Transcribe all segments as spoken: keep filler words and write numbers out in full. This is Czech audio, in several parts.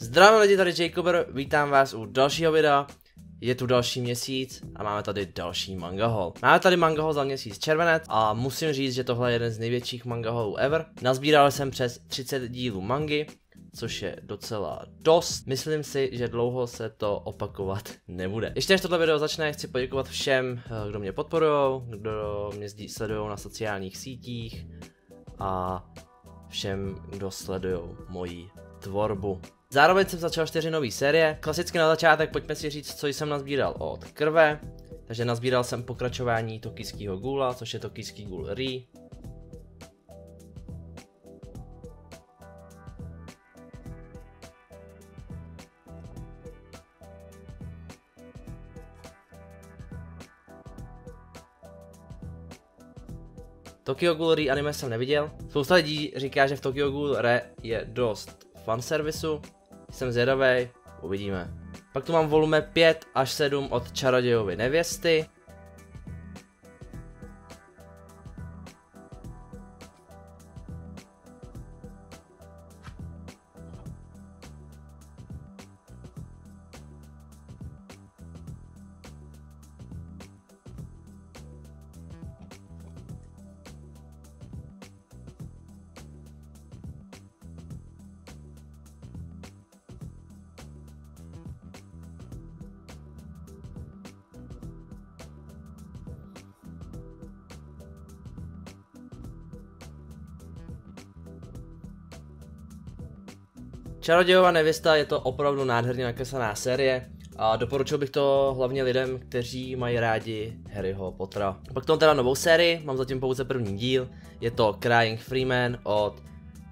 Zdraví lidi, tady Jac0ber, vítám vás u dalšího videa. Je tu další měsíc a máme tady další mangahol. Máme tady mangahol za měsíc červenec a musím říct, že tohle je jeden z největších mangaholů ever. Nazbíral jsem přes třicet dílů mangy, což je docela dost. Myslím si, že dlouho se to opakovat nebude. Ještě než tohle video začne, chci poděkovat všem, kdo mě podporujou, kdo mě sledují na sociálních sítích a všem, kdo sledují moji tvorbu. Zároveň jsem začal čtyři nové série. Klasicky na začátek pojďme si říct, co jsem nazbíral od krve. Takže nazbíral jsem pokračování Tokijského Ghoula, což je Tokijský Ghoul Re. Tokyo Ghoul Re anime jsem neviděl. Spousta lidí říká, že v Tokyo Ghoul Re je dost fanservisu. Jsem zvědavej, uvidíme. Pak tu mám volume pět až sedm od Čarodějovy nevěsty. Čarodějova nevěsta je to opravdu nádherně nakreslená série a doporučil bych to hlavně lidem, kteří mají rádi Harryho Pottera. Pak tomu teda novou sérii, mám zatím pouze první díl, je to Crying Freeman od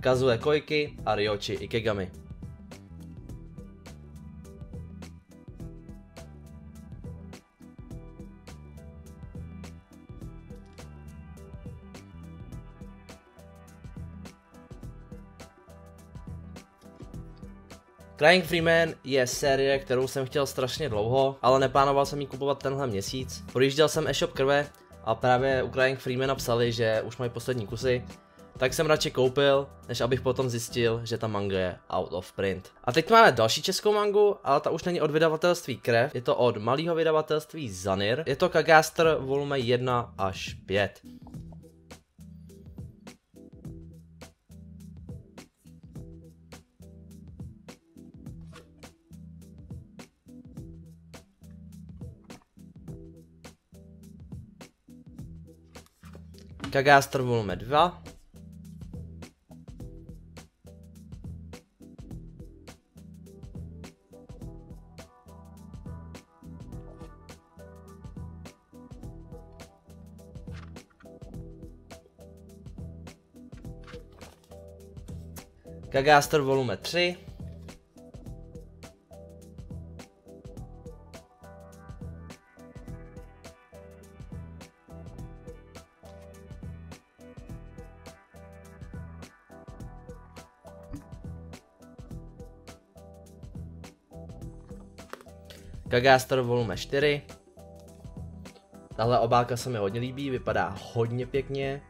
Kazue Koiki a Ryochi Ikegami. Crying Freeman je série, kterou jsem chtěl strašně dlouho, ale neplánoval jsem ji kupovat tenhle měsíc. Projížděl jsem e-shop krve a právě u Crying Freemana psali, že už mají poslední kusy, tak jsem radši koupil, než abych potom zjistil, že ta manga je out of print. A teď máme další českou mangu, ale ta už není od vydavatelství Krev, je to od malého vydavatelství Zanir. Je to Kagaster volume jedna až pět. Kagaster volume dva. Kagaster volume tři. Kagaster volume čtyři. Tahle obálka se mi hodně líbí, vypadá hodně pěkně.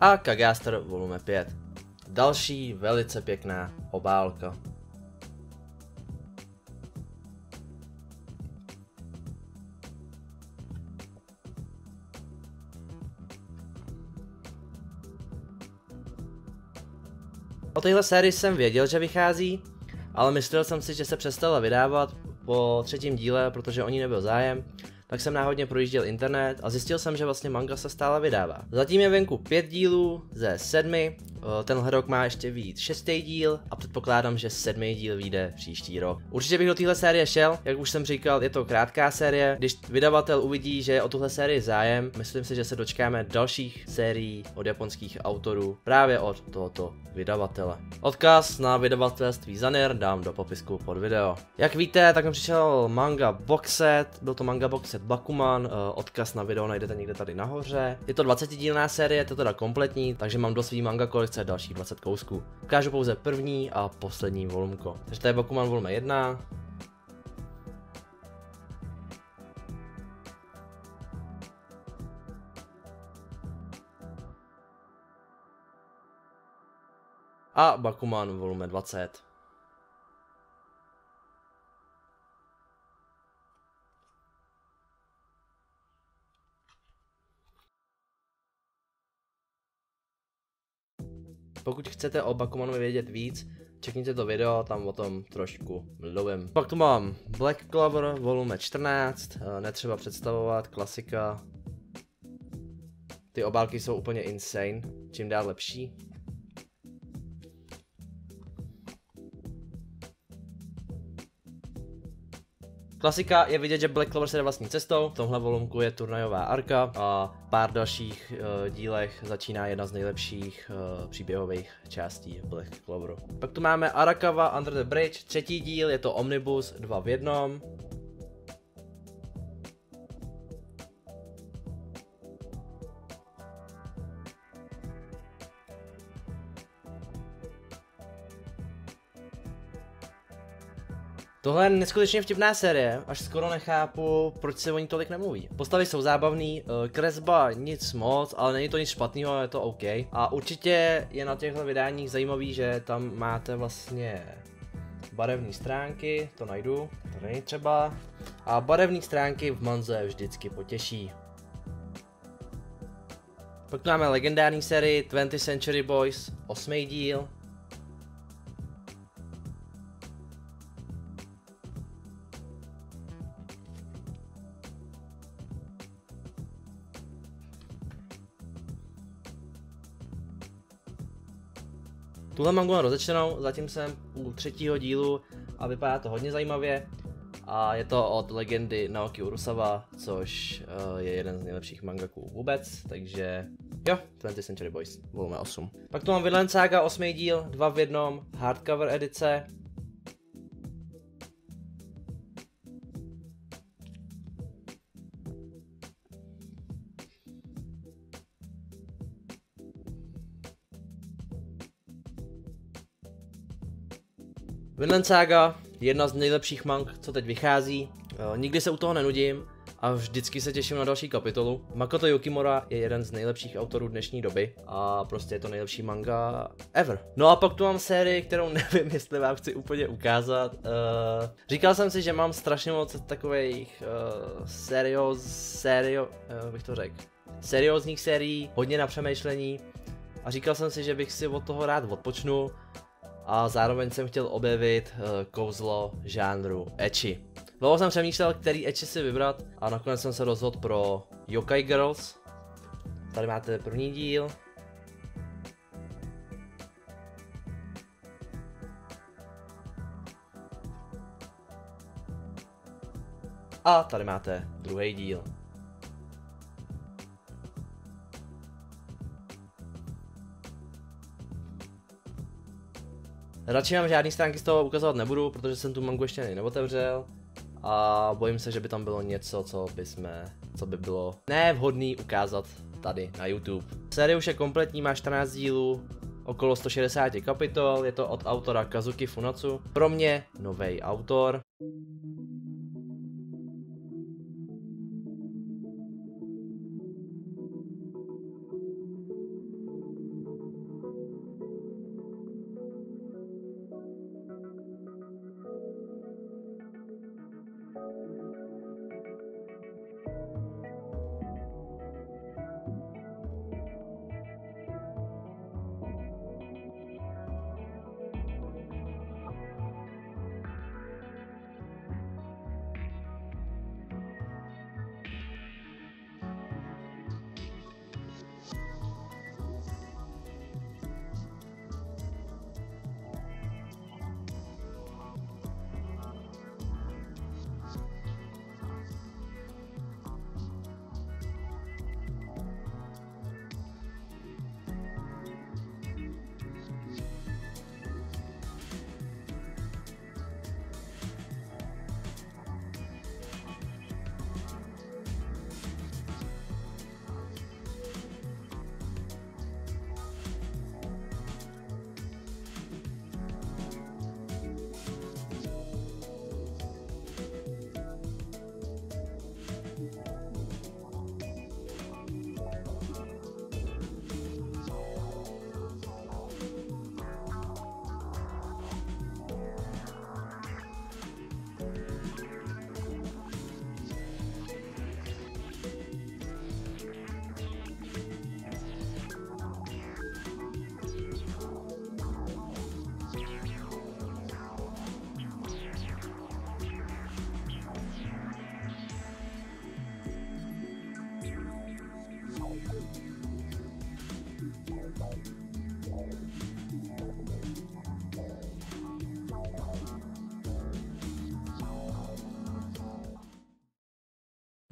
A Kagaster volume pět. Další velice pěkná obálka. O téhle sérii jsem věděl, že vychází, ale myslel jsem si, že se přestala vydávat po třetím díle, protože o ní nebyl zájem, tak jsem náhodně projížděl internet a zjistil jsem, že vlastně manga se stále vydává. Zatím je venku pět dílů ze sedmi, tenhle rok má ještě vyjít šestý díl a předpokládám, že sedmý díl vyjde příští rok. Určitě bych do téhle série šel, jak už jsem říkal, je to krátká série, když vydavatel uvidí, že je o tuhle sérii zájem, myslím si, že se dočkáme dalších sérií od japonských autorů právě od tohoto vydavatele. Odkaz na vydavatelství Zanir dám do popisku pod video. Jak víte, tak mi přišel manga boxset, byl to manga boxset Bakuman, odkaz na video najdete někde tady nahoře. Je to dvacetidílná série, to teda kompletní, takže mám do svý manga kolik kolekce dalších dvacet kousků. Ukážu pouze první a poslední volumko. Takže to je Bakuman volume jedna. A Bakuman volume dvacet. Pokud chcete o Bakumanu vědět víc, čekněte to video, tam o tom trošku mluvím. Pak tu mám Black Clover volume čtrnáct, netřeba představovat, klasika. Ty obálky jsou úplně insane, čím dál lepší. Klasika je vidět, že Black Clover se jde vlastní cestou, v tomhle volumku je turnajová arka a pár dalších e, dílech začíná jedna z nejlepších e, příběhových částí Black Cloveru. Pak tu máme Arakava Under the Bridge, třetí díl, je to omnibus dva v jednom. Tohle je neskutečně vtipná série, až skoro nechápu, proč se o ní tolik nemluví. Postavy jsou zábavný, kresba nic moc, ale není to nic špatného, je to OK. A určitě je na těchto vydáních zajímavý, že tam máte vlastně barevné stránky, to najdu, to není třeba. A barevné stránky v manze vždycky potěší. Pak máme legendární sérii twentieth Century Boys, osmý díl. Tuhle mangu mám rozečtenou, zatím jsem u třetího dílu a vypadá to hodně zajímavě. A je to od legendy Naoki Urusawa, což je jeden z nejlepších mangaků vůbec, takže jo, twentieth Century Boys, volume osm. Pak tu mám Vinland Saga, osmý díl, dva v jednom, hardcover edice. Vinland Saga, jedna z nejlepších mang, co teď vychází, nikdy se u toho nenudím a vždycky se těším na další kapitolu. Makoto Yukimura je jeden z nejlepších autorů dnešní doby a prostě je to nejlepší manga ever. No a pak tu mám sérii, kterou nevím, jestli vám chci úplně ukázat. Uh, říkal jsem si, že mám strašně moc takových uh, serióz, serio, uh, bych to řekl, seriózních sérií, hodně na přemýšlení a říkal jsem si, že bych si od toho rád odpočnul. A zároveň jsem chtěl objevit uh, kouzlo žánru ecchi. Dlouho jsem přemýšlel, který ecchi si vybrat a nakonec jsem se rozhodl pro Yokai Girls. Tady máte první díl. A tady máte druhý díl. Radši vám žádný stránky z toho ukazovat nebudu, protože jsem tu mangu ještě neotevřel a bojím se, že by tam bylo něco, co by, jsme, co by bylo nevhodné ukázat tady na YouTube. Série už je kompletní, má čtrnáct dílů, okolo sto šedesát kapitol, je to od autora Kazuki Funaco, pro mě nový autor.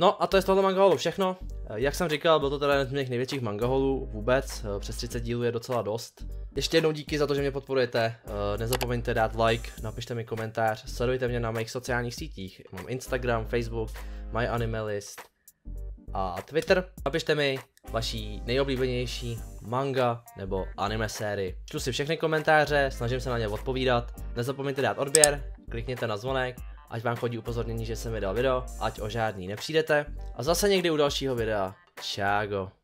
No a to je z tohoto mangaholu všechno. Jak jsem říkal, byl to teda jeden z mých největších mangaholů vůbec, přes třicet dílů je docela dost. Ještě jednou díky za to, že mě podporujete, nezapomeňte dát like, napište mi komentář, sledujte mě na mých sociálních sítích, mám Instagram, Facebook, MyAnimeList a Twitter. Napište mi vaší nejoblíbenější manga nebo anime sérii. Čtu si všechny komentáře, snažím se na ně odpovídat, nezapomeňte dát odběr, klikněte na zvonek, ať vám chodí upozornění, že jsem vydal video, ať o žádný nepřijdete. A zase někdy u dalšího videa. Čágo.